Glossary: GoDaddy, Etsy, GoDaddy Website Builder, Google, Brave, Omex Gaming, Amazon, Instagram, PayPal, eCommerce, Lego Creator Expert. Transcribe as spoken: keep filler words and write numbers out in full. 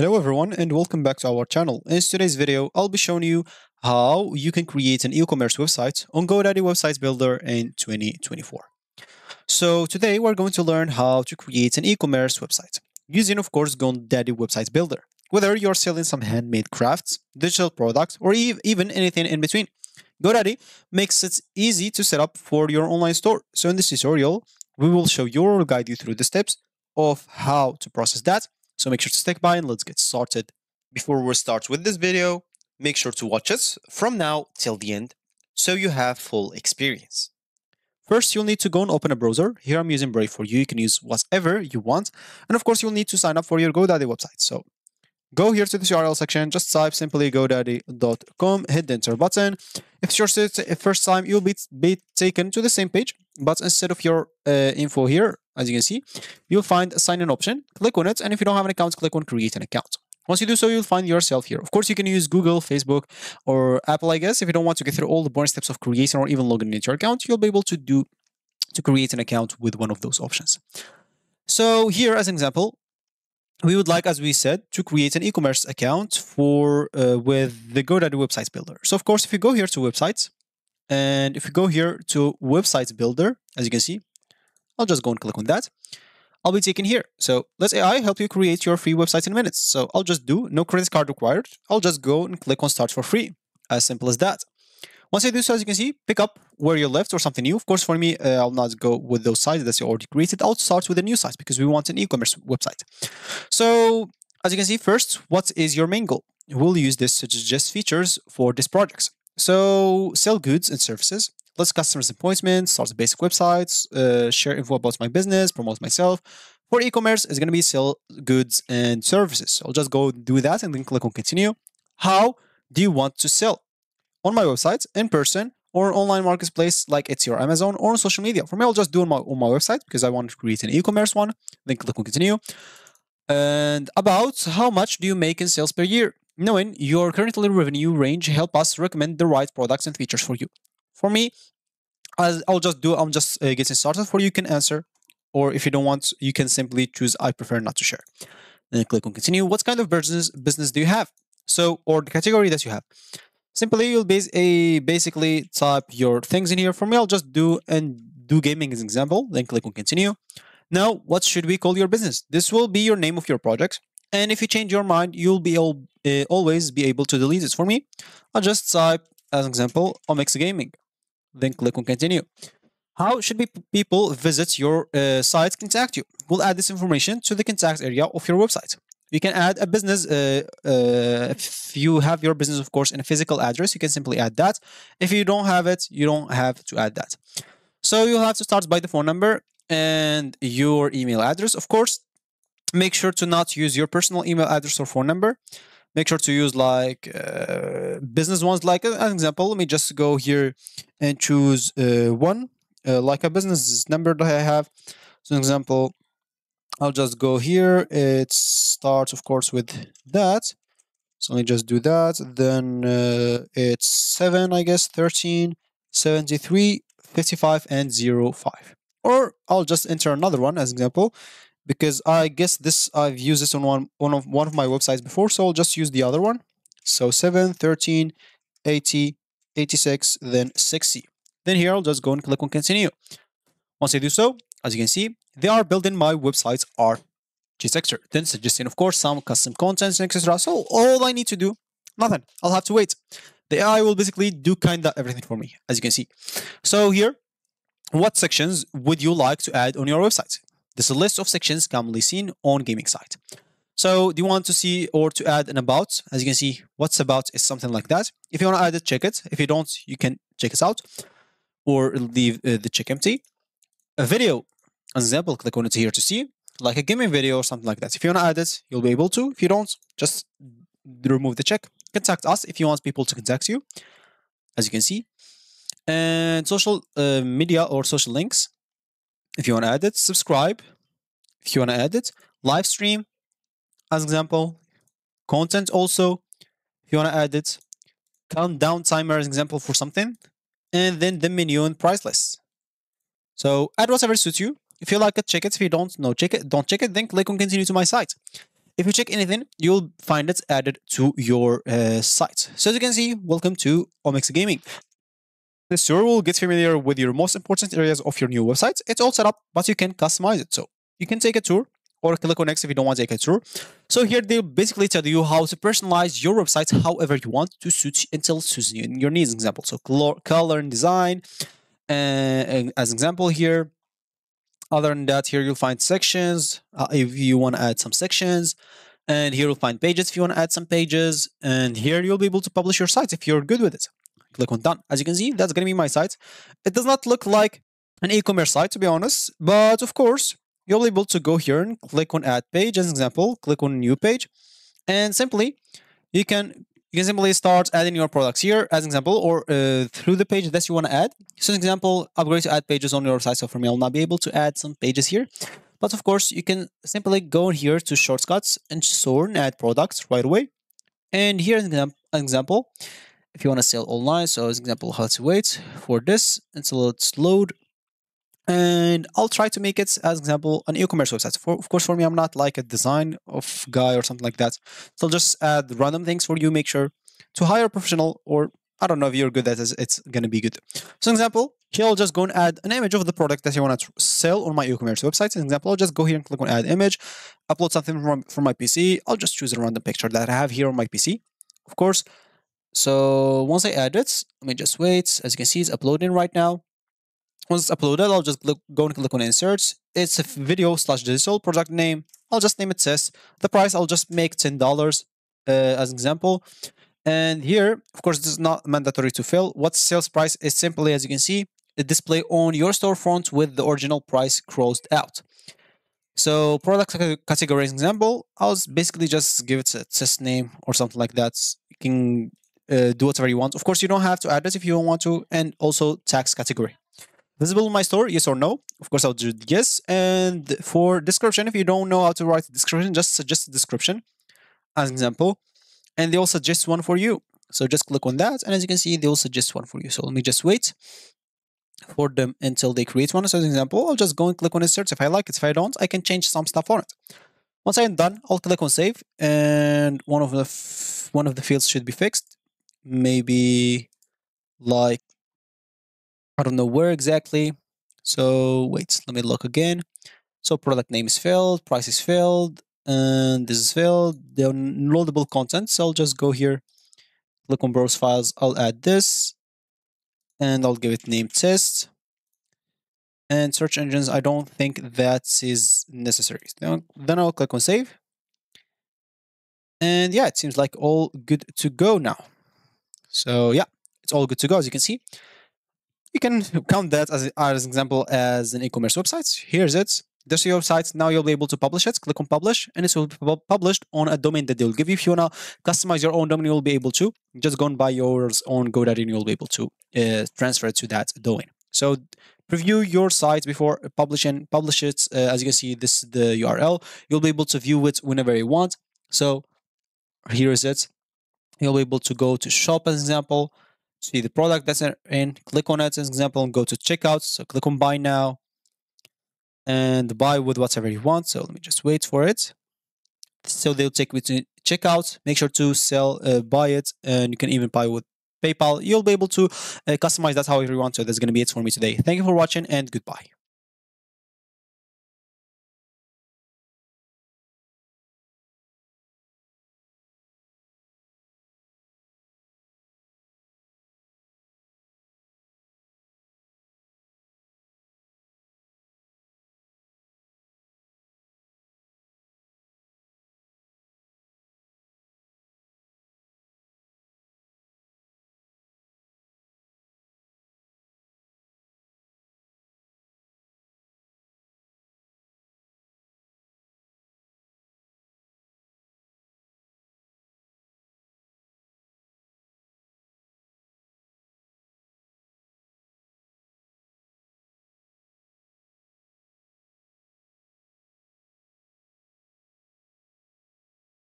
Hello everyone and welcome back to our channel. In today's video, I'll be showing you how you can create an e-commerce website on GoDaddy Website Builder in twenty twenty-four. So today we're going to learn how to create an e-commerce website using, of course, GoDaddy Website Builder, whether you're selling some handmade crafts, digital products, or even anything in between. GoDaddy makes it easy to set up for your online store. So in this tutorial, we will show you or guide you through the steps of how to process that. So make sure to stick by and let's get started. Before we start with this video, make sure to watch it from now till the end so you have full experience. First, you'll need to go and open a browser. Here I'm using Brave for you. You can use whatever you want. And of course, you'll need to sign up for your GoDaddy website. So go here to the U R L section, just type simply godaddy dot com, hit the enter button. If it's your first time, you'll be, be taken to the same page, but instead of your uh, info here, as you can see, you'll find a sign-in option, click on it, and if you don't have an account, click on create an account. Once you do so, you'll find yourself here. Of course, you can use Google, Facebook, or Apple, I guess. If you don't want to get through all the boring steps of creating or even logging into your account, you'll be able to do to create an account with one of those options. So here, as an example, we would like, as we said, to create an e-commerce account for uh, with the GoDaddy Website Builder. So, of course, if you go here to Websites, and if you go here to Website Builder, as you can see, I'll just go and click on that. I'll be taken here. So let's A I help you create your free website in minutes. So I'll just do no credit card required. I'll just go and click on start for free. As simple as that. Once I do so, as you can see, pick up where you left or something new. Of course, for me, uh, I'll not go with those sites that you already created. I'll start with a new site because we want an e-commerce website. So as you can see, first, what is your main goal? We'll use this to suggest features for this project. So sell goods and services. Let's customers appointments, start basic websites, uh, share info about my business, promote myself. For e-commerce, it's going to be sell goods and services. So I'll just go do that and then click on continue. How do you want to sell? On my website, in person, or online marketplace like Etsy or Amazon, or on social media. For me, I'll just do on my, on my website because I want to create an e-commerce one. Then click on continue. And about how much do you make in sales per year? Knowing your currently revenue range, help us recommend the right products and features for you. For me, as I'll just do, I'm just uh, getting started for you. You can answer, or if you don't want, you can simply choose, I prefer not to share. Then click on continue. What kind of business business do you have? So, or the category that you have. Simply, you'll base a, basically type your things in here. For me, I'll just do and do gaming as an example. Then click on continue. Now, what should we call your business? This will be your name of your project. And if you change your mind, you'll be all, uh, always be able to delete it. For me, I'll just type, as an example, Omex Gaming. Then click on continue. How should people visit your uh, site, contact you? We'll add this information to the contact area of your website. You can add a business. Uh, uh, if you have your business, of course, in a physical address, you can simply add that. If you don't have it, you don't have to add that. So you'll have to start by the phone number and your email address. Of course, make sure to not use your personal email address or phone number. Make sure to use like uh, business ones. Like uh, an example, let me just go here and choose uh, one, uh, like a business number that I have. So, an example, I'll just go here. It starts, of course, with that. So, let me just do that. Then uh, it's seven, I guess, thirteen, seventy-three, fifty-five, and zero five. Or I'll just enter another one as an example. Because I guess this, I've used this on one, one, of, one of my websites before, so I'll just use the other one. So seven, thirteen, eighty, eighty-six, then sixty. Then here, I'll just go and click on continue. Once I do so, as you can see, they are building my websites are G-Sector. Then suggesting, of course, some custom contents, et cetera. So all I need to do, nothing. I'll have to wait. The A I will basically do kind of everything for me, as you can see. So here, what sections would you like to add on your website? There's a list of sections commonly seen on gaming site. So do you want to see or to add an about? As you can see, what's about is something like that. If you want to add it, check it. If you don't, you can check us out or leave uh, the check empty. A video, an example, click on it here to see, like a gaming video or something like that. If you want to add it, you'll be able to. If you don't, just remove the check. Contact us if you want people to contact you, as you can see. And social uh, media or social links. If you want to add it, subscribe. If you want to add it, live stream, as an example, content also. If you want to add it, countdown timer as an example for something, and then the menu and price list. So add whatever suits you. If you like it, check it. If you don't, no, check it. Don't check it. Then click on continue to my site. If you check anything, you'll find it added to your uh, site. So as you can see, welcome to Omex Gaming. This tour will get familiar with your most important areas of your new website. It's all set up, but you can customize it. So you can take a tour or click on next if you don't want to take a tour. So here they basically tell you how to personalize your website however you want to suit until suits your needs. Example, so color and design, uh, and as an example here. Other than that, here you'll find sections uh, if you want to add some sections. And here you'll find pages if you want to add some pages. And here you'll be able to publish your site if you're good with it. Click on done. As you can see, that's going to be my site. It does not look like an e-commerce site, to be honest, but of course you'll be able to go here and click on add page as an example, click on new page, and simply you can you can simply start adding your products here as an example, or uh, through the page that you want to add. So as an example, I'm going to add pages on your site, so for me I'll not be able to add some pages here, but of course you can simply go here to shortcuts and sort and add products right away. And here is an example if you want to sell online. So as an example, how to wait for this until it's load. And I'll try to make it, as an example, an e-commerce website. For, of course, for me, I'm not like a design of guy or something like that. So I'll just add random things for you. Make sure to hire a professional, or I don't know if you're good at it, it's going to be good. So, an example, here I'll just go and add an image of the product that you want to sell on my e-commerce website. An example, I'll just go here and click on add image, upload something from, from my P C. I'll just choose a random picture that I have here on my P C, of course. So once I add it, let me just wait. As you can see, it's uploading right now. Once it's uploaded, I'll just look, go and click on insert. It's a video slash digital product name. I'll just name it test. The price, I'll just make ten dollars uh, as an example. And here, of course, this is not mandatory to fill. What sales price is simply, as you can see, a display on your storefront with the original price crossed out. So product category, as an example, I'll basically just give it a test name or something like that. You can Uh, do whatever you want. Of course, you don't have to add it if you don't want to. And also tax category. Visible in my store, yes or no? Of course, I'll do yes. And for description, if you don't know how to write a description, just suggest a description as an example. And they'll suggest one for you. So just click on that. And as you can see, they'll suggest one for you. So let me just wait for them until they create one. So as an example, I'll just go and click on insert. If I like it, if I don't, I can change some stuff on it. Once I'm done, I'll click on save. And one of the, one of the fields should be fixed. Maybe like, I don't know where exactly. So wait, let me look again. So product name is filled, price is filled, and this is filled, the downloadable content. So I'll just go here, click on browse files. I'll add this and I'll give it name test. And search engines, I don't think that is necessary. Then I'll click on save. And yeah, it seems like all good to go now. So yeah, it's all good to go. As you can see, you can count that as, as an example as an e-commerce website. Here's it. There's your website. Now you'll be able to publish it. Click on publish, and it will be published on a domain that they'll give you. If you wanna customize your own domain, you'll be able to. Just go and buy yours on GoDaddy, and you'll be able to uh, transfer it to that domain. So preview your site before publishing. Publish it. Uh, as you can see, this is the U R L. You'll be able to view it whenever you want. So here is it. You'll be able to go to shop as an example, see the product that's in, click on it as an example, and go to checkout. So click on buy now and buy with whatever you want. So let me just wait for it. So they'll take me to checkout. Make sure to sell, uh, buy it, and you can even buy with PayPal. You'll be able to uh, customize that however you want. So that's going to be it for me today. Thank you for watching and goodbye.